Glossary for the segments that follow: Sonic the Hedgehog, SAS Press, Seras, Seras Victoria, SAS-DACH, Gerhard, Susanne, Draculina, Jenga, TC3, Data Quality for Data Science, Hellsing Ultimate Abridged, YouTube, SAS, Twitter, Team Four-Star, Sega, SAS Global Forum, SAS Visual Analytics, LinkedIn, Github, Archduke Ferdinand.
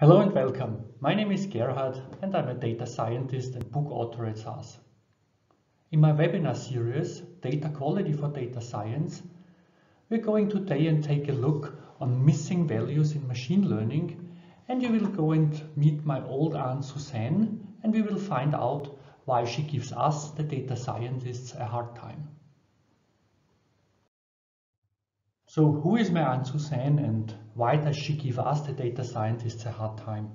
Hello and welcome. My name is Gerhard and I'm a data scientist and book author at SAS. In my webinar series, Data Quality for Data Science, we're going today and take a look on missing values in machine learning, and you will go and meet my old aunt Susanne, and we will find out why she gives us, the data scientists, a hard time. So who is my aunt Susanne and why does she give us, the data scientists, a hard time?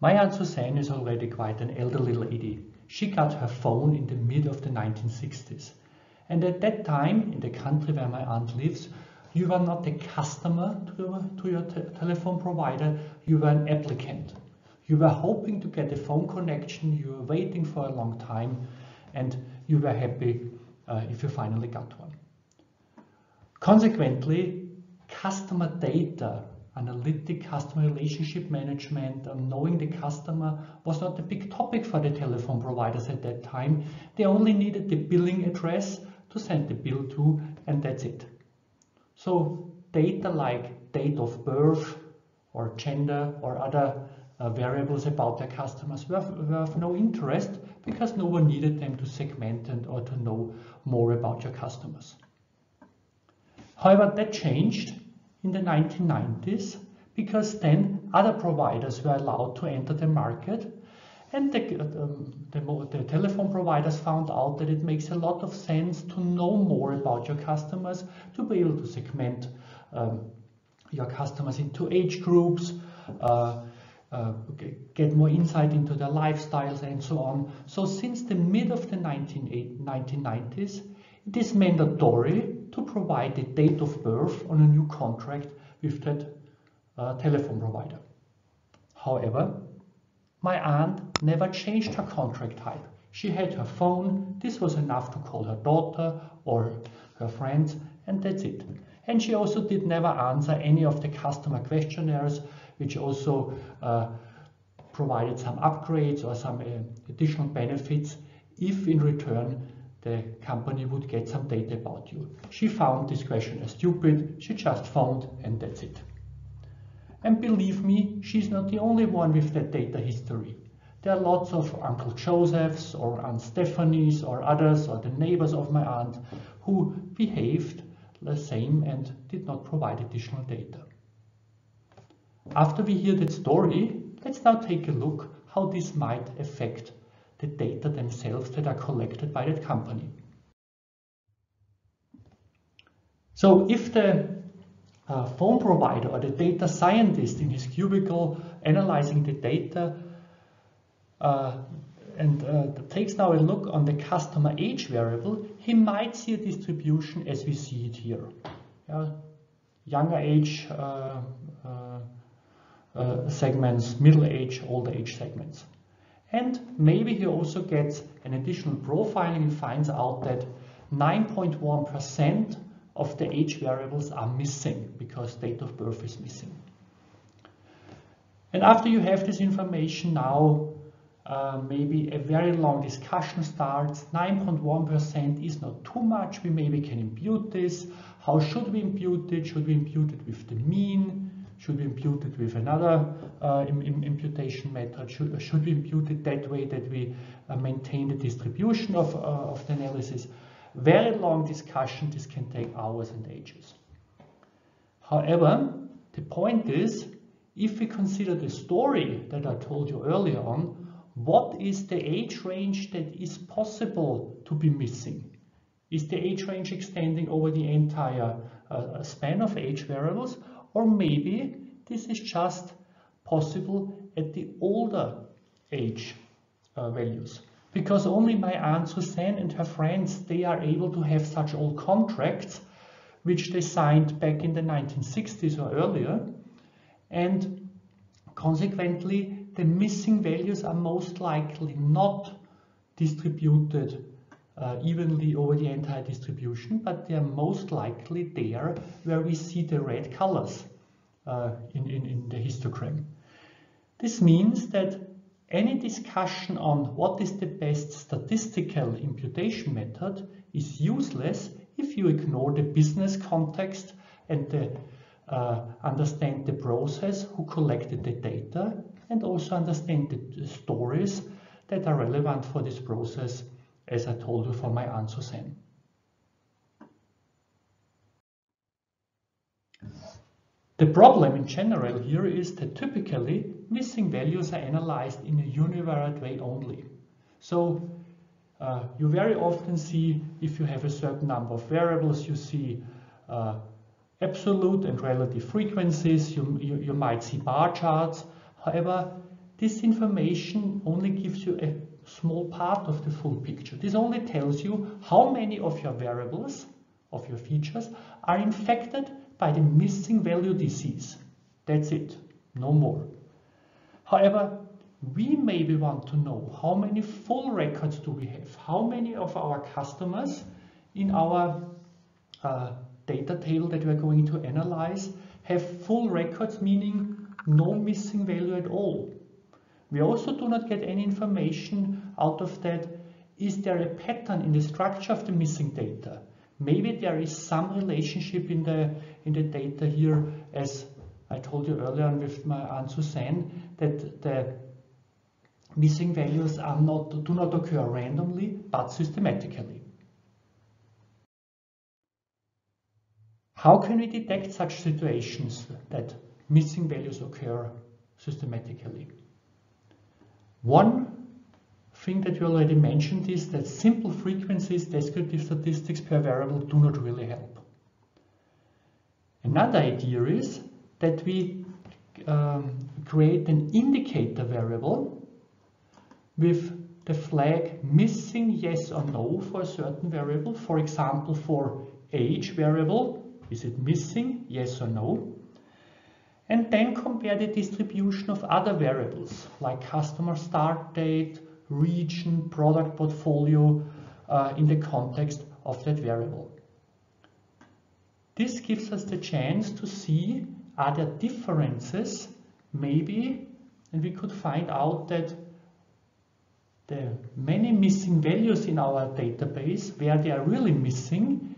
My aunt Susanne is already quite an elderly lady. She got her phone in the mid of the 1960s. And at that time, in the country where my aunt lives, you were not a customer to your telephone provider, you were an applicant. You were hoping to get a phone connection, you were waiting for a long time, and you were happy if you finally got one. Consequently, customer data, analytic customer relationship management, knowing the customer was not a big topic for the telephone providers at that time. They only needed the billing address to send the bill to, and that's it. So data like date of birth or gender or other variables about their customers were of no interest because no one needed them to segment and or to know more about your customers. However, that changed in the 1990s because then other providers were allowed to enter the market, and the telephone providers found out that it makes a lot of sense to know more about your customers, to be able to segment your customers into age groups, get more insight into their lifestyles and so on. So since the mid of the 1990s, it is mandatory to provide the date of birth on a new contract with that telephone provider. However, my aunt never changed her contract type. She had her phone, this was enough to call her daughter or her friends, and that's it. And she also did never answer any of the customer questionnaires, which also provided some upgrades or some additional benefits if in return the company would get some data about you. She found this questionnaire stupid, she just phoned, and that's it. And believe me, she's not the only one with that data history. There are lots of Uncle Josephs or Aunt Stephanies or others or the neighbors of my aunt who behaved the same and did not provide additional data. After we hear that story, let's now take a look how this might affect the data themselves that are collected by that company. So if the phone provider or the data scientist in his cubicle analyzing the data and takes now a look on the customer age variable, he might see a distribution as we see it here. Younger age segments, middle age, older age segments. And maybe he also gets an additional profiling and finds out that 9.1% of the age variables are missing because date of birth is missing. And after you have this information now, maybe a very long discussion starts. 9.1% is not too much. We maybe can impute this. How should we impute it? Should we impute it with the mean? Should we impute it with another imputation method? Should we impute it that way that we maintain the distribution of the analysis? Very long discussion, this can take hours and ages. However, the point is, if we consider the story that I told you earlier on, what is the age range that is possible to be missing? Is the age range extending over the entire span of age variables? Or maybe this is just possible at the older age values. Because only my aunt Susanne and her friends, they are able to have such old contracts, which they signed back in the 1960s or earlier. And consequently, the missing values are most likely not distributed evenly over the entire distribution, but they are most likely there where we see the red colors in the histogram. This means that any discussion on what is the best statistical imputation method is useless if you ignore the business context and the understand the process, who collected the data, and also understand the stories that are relevant for this process, as I told you for my answer, Susanne. The problem in general here is that typically missing values are analyzed in a univariate way only. So you very often see, if you have a certain number of variables, you see absolute and relative frequencies, you might see bar charts. However, this information only gives you a small part of the full picture. This only tells you how many of your variables, of your features, are infected by the missing value disease. That's it, no more. However, we maybe want to know how many full records do we have, how many of our customers in our data table that we're going to analyze have full records, meaning no missing value at all. We also do not get any information out of that. Is there a pattern in the structure of the missing data? Maybe there is some relationship in the data here, as I told you earlier with my Aunt Susanne, that the missing values are do not occur randomly, but systematically. How can we detect such situations that missing values occur systematically? One thing that we already mentioned is that simple frequencies, descriptive statistics per variable do not really help. Another idea is that we create an indicator variable with the flag missing yes or no for a certain variable. For example, for age variable, is it missing, yes or no? And then compare the distribution of other variables like customer start date, region, product portfolio in the context of that variable. This gives us the chance to see, are there differences maybe, and we could find out that the many missing values in our database, where they are really missing,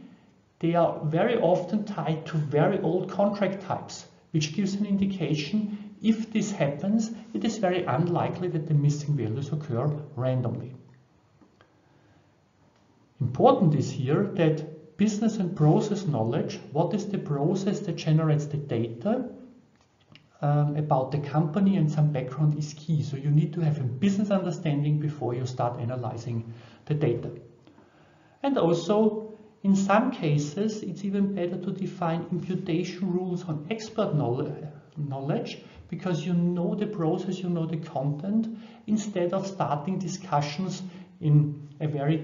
they are very often tied to very old contract types, which gives an indication if this happens, it is very unlikely that the missing values occur randomly. Important is here that business and process knowledge, what is the process that generates the data about the company and some background is key. So you need to have a business understanding before you start analyzing the data. And also, in some cases, it's even better to define imputation rules on expert knowledge, because you know the process, you know the content, instead of starting discussions in a very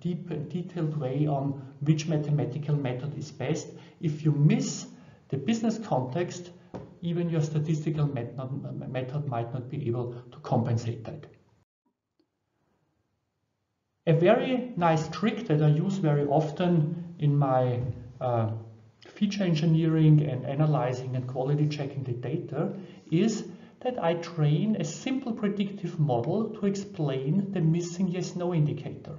deep and detailed way on which mathematical method is best. If you miss the business context, even your statistical method might not be able to compensate that. A very nice trick that I use very often in my feature engineering and analyzing and quality checking the data is that I train a simple predictive model to explain the missing yes-no indicator.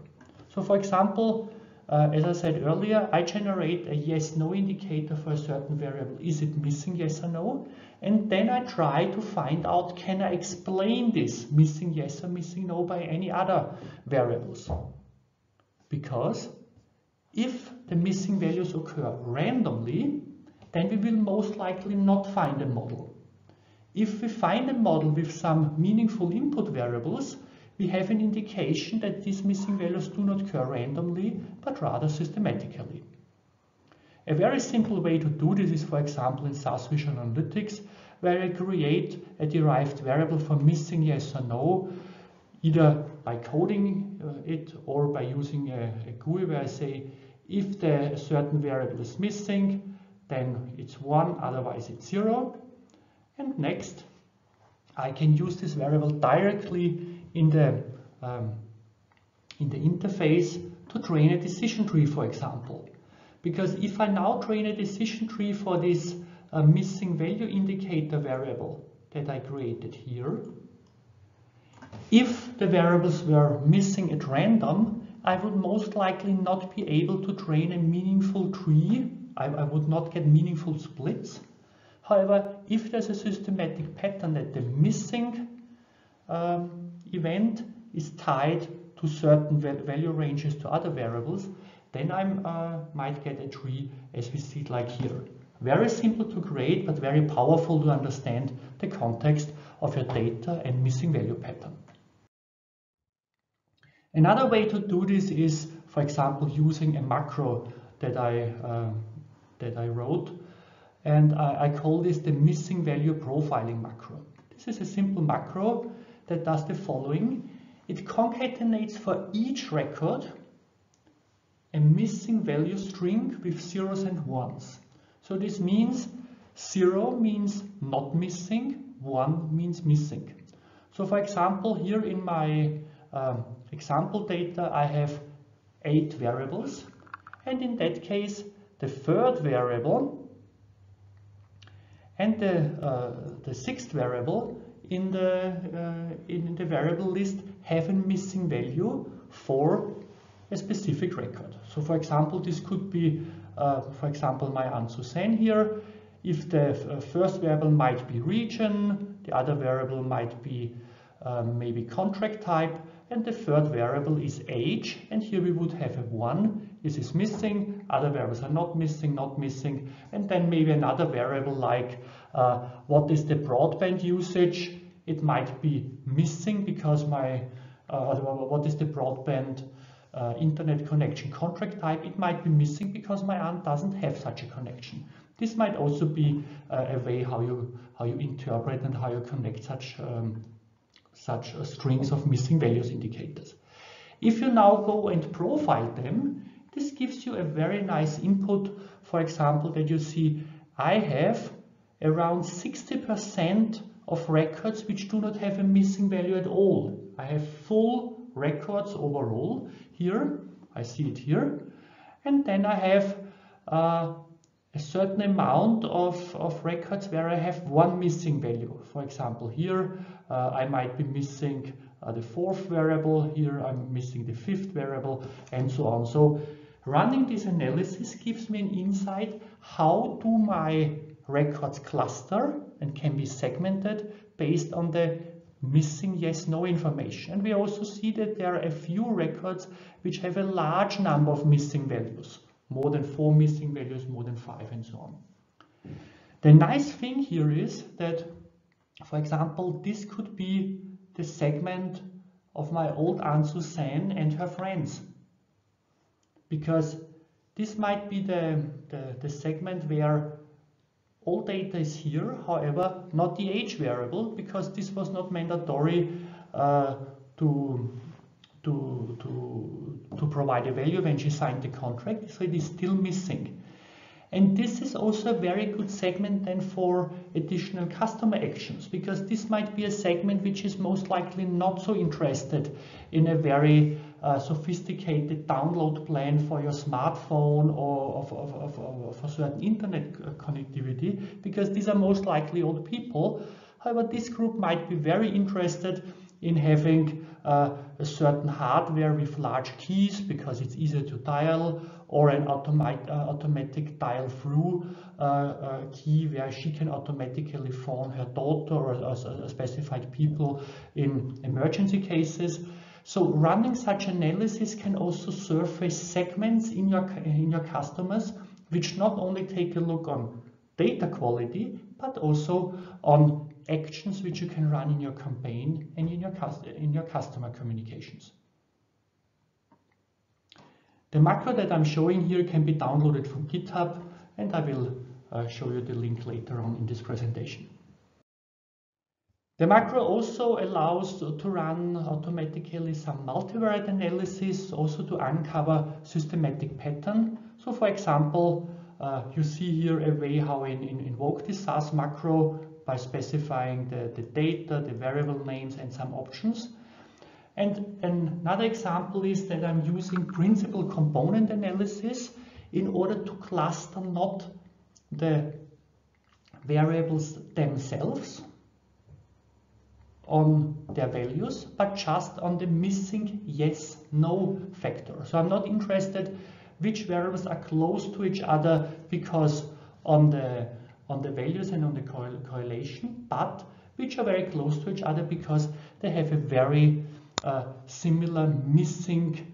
So for example, as I said earlier, I generate a yes-no indicator for a certain variable. Is it missing yes or no? And then I try to find out, can I explain this missing yes or missing no by any other variables? Because if the missing values occur randomly, then we will most likely not find a model. If we find a model with some meaningful input variables, we have an indication that these missing values do not occur randomly, but rather systematically. A very simple way to do this is, for example, in SAS Visual Analytics, where I create a derived variable for missing yes or no, either by coding it or by using a GUI where I say, if the certain variable is missing, then it's 1, otherwise it's 0. And next, I can use this variable directly in the interface to train a decision tree, for example. Because if I now train a decision tree for this missing value indicator variable that I created here, if the variables were missing at random, I would most likely not be able to train a meaningful tree I would not get meaningful splits. However, if there's a systematic pattern that the missing event is tied to certain value ranges to other variables, then I might get a tree as we see it like here. Very simple to create, but very powerful to understand the context of your data and missing value pattern. Another way to do this is, for example, using a macro that I wrote, and I call this the missing value profiling macro. This is a simple macro that does the following. It concatenates for each record a missing value string with zeros and ones. So this means zero means not missing, one means missing. So for example, here in my example data, I have 8 variables, and in that case, the third variable and the sixth variable in the variable list have a missing value for a specific record. So for example, this could be, for example, my Aunt Susanne here. If the first variable might be region, the other variable might be maybe contract type, and the third variable is age, and here we would have a 1. This is missing, other variables are not missing, and then maybe another variable like what is the broadband usage? It might be missing because my, what is the broadband internet connection contract type? It might be missing because my aunt doesn't have such a connection. This might also be a way how you interpret and how you connect such such strings of missing values indicators. If you now go and profile them, this gives you a very nice input, for example, that you see I have around 60% of records which do not have a missing value at all. I have full records overall here, I see it here, and then I have a certain amount of records where I have one missing value. For example, here I might be missing the fourth variable, here I'm missing the fifth variable, and so on. So running this analysis gives me an insight how do my records cluster and can be segmented based on the missing yes-no information. And we also see that there are a few records which have a large number of missing values. More than 4 missing values, more than 5, and so on. The nice thing here is that, for example, this could be the segment of my old Aunt Susanne and her friends. Because this might be the segment where all data is here, however, not the age variable, because this was not mandatory to provide a value when she signed the contract, so it is still missing. And this is also a very good segment then for additional customer actions, because this might be a segment which is most likely not so interested in a very sophisticated download plan for your smartphone or for certain internet connectivity, because these are most likely old people. However, this group might be very interested in having a certain hardware with large keys because it's easier to dial, or an automatic dial-through key where she can automatically phone her daughter or specified people in emergency cases. So running such analysis can also surface segments in your customers, which not only take a look on data quality, but also on actions which you can run in your campaign and in your customer communications. The macro that I'm showing here can be downloaded from GitHub, and I will show you the link later on in this presentation. The macro also allows to run automatically some multivariate analysis, also to uncover systematic pattern. So for example, you see here a way how I invoke the SAS macro by specifying the data, the variable names, and some options. And another example is that I'm using principal component analysis in order to cluster not the variables themselves on their values, but just on the missing yes-no factor. So I'm not interested which variables are close to each other because on the values and on the correlation, but which are very close to each other because they have a very similar missing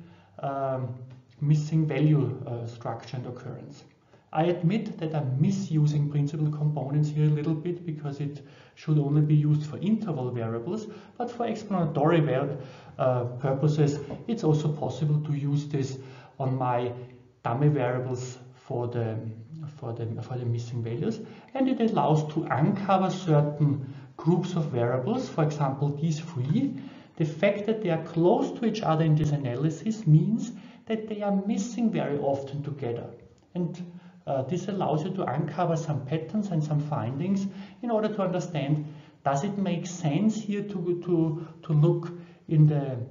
value structure and occurrence. I admit that I'm misusing principal components here a little bit because it should only be used for interval variables, but for explanatory purposes, it's also possible to use this on my dummy variables for the missing values, and it allows to uncover certain groups of variables, for example, these three. The fact that they are close to each other in this analysis means that they are missing very often together. And this allows you to uncover some patterns and some findings in order to understand, does it make sense here to look into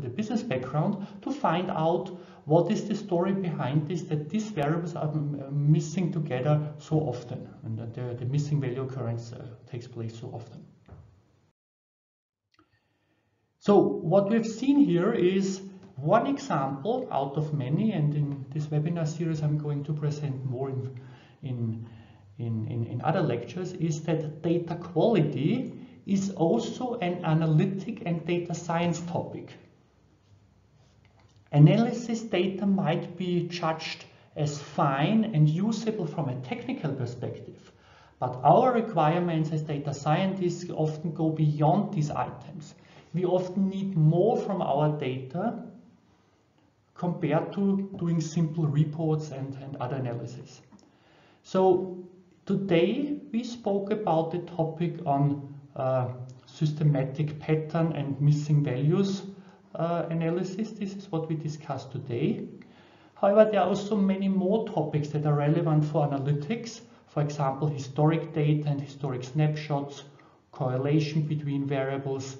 the business background to find out what is the story behind this, that these variables are missing together so often and that the missing value occurrence takes place so often. So what we've seen here is one example out of many, and in this webinar series I'm going to present more in other lectures, is that data quality is also an analytic and data science topic. Analysis data might be judged as fine and usable from a technical perspective, but our requirements as data scientists often go beyond these items. We often need more from our data compared to doing simple reports and other analysis. So today we spoke about the topic on systematic pattern and missing values analysis. This is what we discussed today. However, there are also many more topics that are relevant for analytics. For example, historic data and historic snapshots, correlation between variables,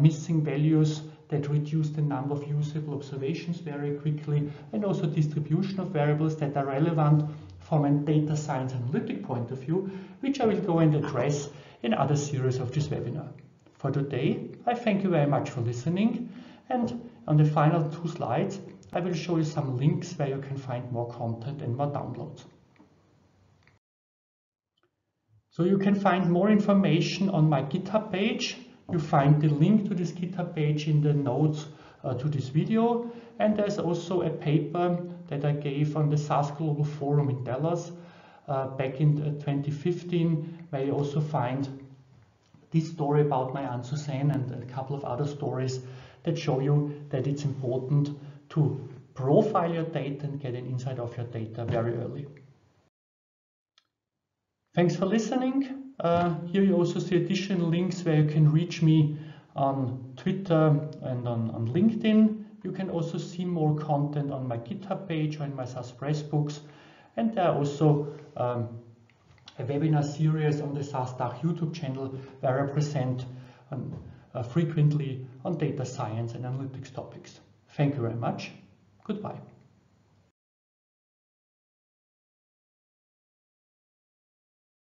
missing values that reduce the number of usable observations very quickly, and also distribution of variables that are relevant from a data science analytic point of view, which I will go and address in other series of this webinar. For today, I thank you very much for listening, and on the final two slides, I will show you some links where you can find more content and more downloads. So you can find more information on my GitHub page. You find the link to this GitHub page in the notes to this video, and there's also a paper that I gave on the SAS Global Forum in Dallas back in 2015, where you also find this story about my Aunt Susanne and a couple of other stories that show you that it's important to profile your data and get an insight of your data very early. Thanks for listening. Here you also see additional links where you can reach me on Twitter and on LinkedIn. You can also see more content on my GitHub page or in my SAS Press books. And there are also a webinar series on the SAS-DACH YouTube channel where I present frequently on data science and analytics topics. Thank you very much. Goodbye.